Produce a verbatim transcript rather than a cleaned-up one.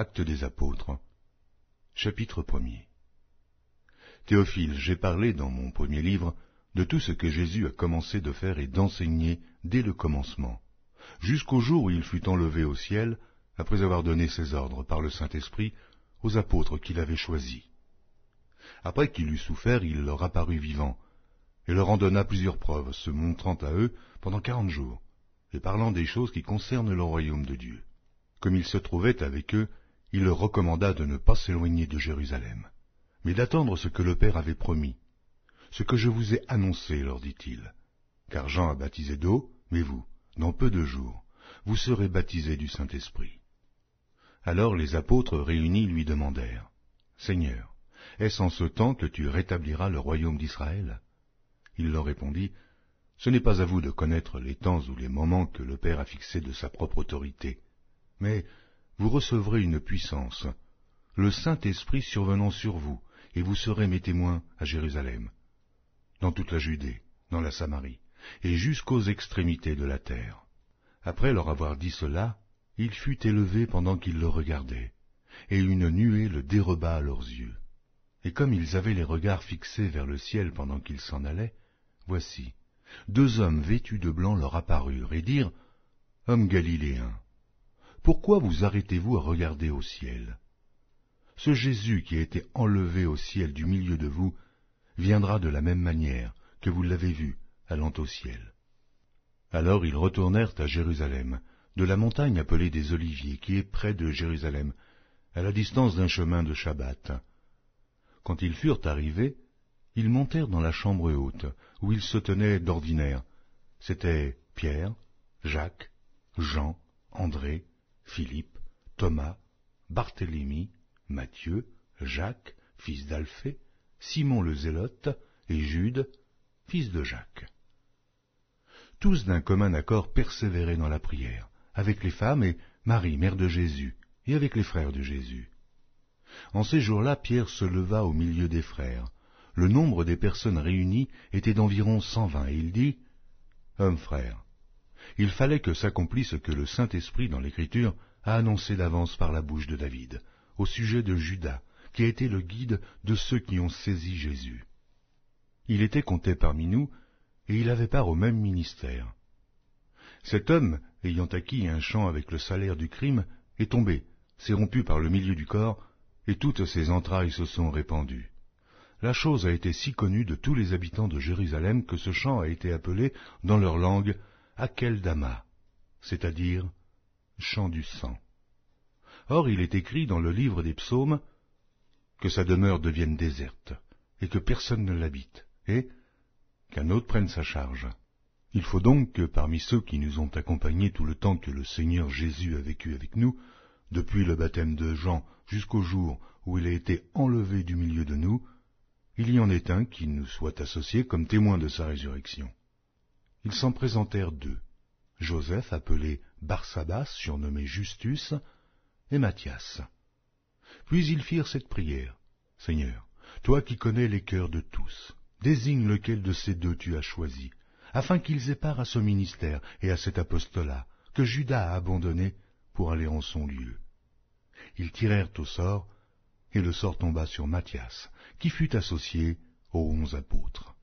Actes des Apôtres, chapitre premier. Théophile, j'ai parlé dans mon premier livre de tout ce que Jésus a commencé de faire et d'enseigner dès le commencement, jusqu'au jour où il fut enlevé au ciel, après avoir donné ses ordres par le Saint-Esprit aux apôtres qu'il avait choisis. Après qu'il eut souffert, il leur apparut vivant, et leur en donna plusieurs preuves, se montrant à eux pendant quarante jours, et parlant des choses qui concernent le royaume de Dieu. Comme il se trouvait avec eux, il leur recommanda de ne pas s'éloigner de Jérusalem, mais d'attendre ce que le Père avait promis. « Ce que je vous ai annoncé, leur dit-il, car Jean a baptisé d'eau, mais vous, dans peu de jours, vous serez baptisés du Saint-Esprit. » Alors les apôtres réunis lui demandèrent, « Seigneur, est-ce en ce temps que tu rétabliras le royaume d'Israël ?» Il leur répondit, « Ce n'est pas à vous de connaître les temps ou les moments que le Père a fixés de sa propre autorité, mais vous recevrez une puissance, le Saint-Esprit survenant sur vous, et vous serez mes témoins à Jérusalem, dans toute la Judée, dans la Samarie, et jusqu'aux extrémités de la terre. » Après leur avoir dit cela, il fut élevé pendant qu'ils le regardaient, et une nuée le déroba à leurs yeux. Et comme ils avaient les regards fixés vers le ciel pendant qu'ils s'en allaient, voici, deux hommes vêtus de blanc leur apparurent, et dirent, « Hommes galiléens, pourquoi vous arrêtez-vous à regarder au ciel ? Ce Jésus qui a été enlevé au ciel du milieu de vous, viendra de la même manière que vous l'avez vu allant au ciel. » Alors ils retournèrent à Jérusalem, de la montagne appelée des Oliviers, qui est près de Jérusalem, à la distance d'un chemin de Shabbat. Quand ils furent arrivés, ils montèrent dans la chambre haute, où ils se tenaient d'ordinaire. C'étaient Pierre, Jacques, Jean, André, Philippe, Thomas, Barthélemy, Matthieu, Jacques, fils d'Alphée, Simon le Zélote et Jude, fils de Jacques. Tous d'un commun accord persévéraient dans la prière, avec les femmes et Marie, mère de Jésus, et avec les frères de Jésus. En ces jours-là, Pierre se leva au milieu des frères. Le nombre des personnes réunies était d'environ cent vingt, et il dit, « Hommes frères, il fallait que s'accomplisse ce que le Saint-Esprit dans l'Écriture a annoncé d'avance par la bouche de David, au sujet de Judas, qui a été le guide de ceux qui ont saisi Jésus. Il était compté parmi nous, et il avait part au même ministère. Cet homme, ayant acquis un champ avec le salaire du crime, est tombé, s'est rompu par le milieu du corps, et toutes ses entrailles se sont répandues. La chose a été si connue de tous les habitants de Jérusalem que ce champ a été appelé, dans leur langue, Hakeldama, c'est-à-dire « champ du sang ». Or il est écrit dans le livre des psaumes, que sa demeure devienne déserte, et que personne ne l'habite, et qu'un autre prenne sa charge. Il faut donc que parmi ceux qui nous ont accompagnés tout le temps que le Seigneur Jésus a vécu avec nous, depuis le baptême de Jean jusqu'au jour où il a été enlevé du milieu de nous, il y en ait un qui nous soit associé comme témoin de sa résurrection. Ils s'en présentèrent deux, Joseph appelé Barsabbas, surnommé Justus, et Matthias. Puis ils firent cette prière, « Seigneur, toi qui connais les cœurs de tous, désigne lequel de ces deux tu as choisi, afin qu'ils aient part à ce ministère et à cet apostolat, que Judas a abandonné pour aller en son lieu. » Ils tirèrent au sort, et le sort tomba sur Matthias, qui fut associé aux onze apôtres.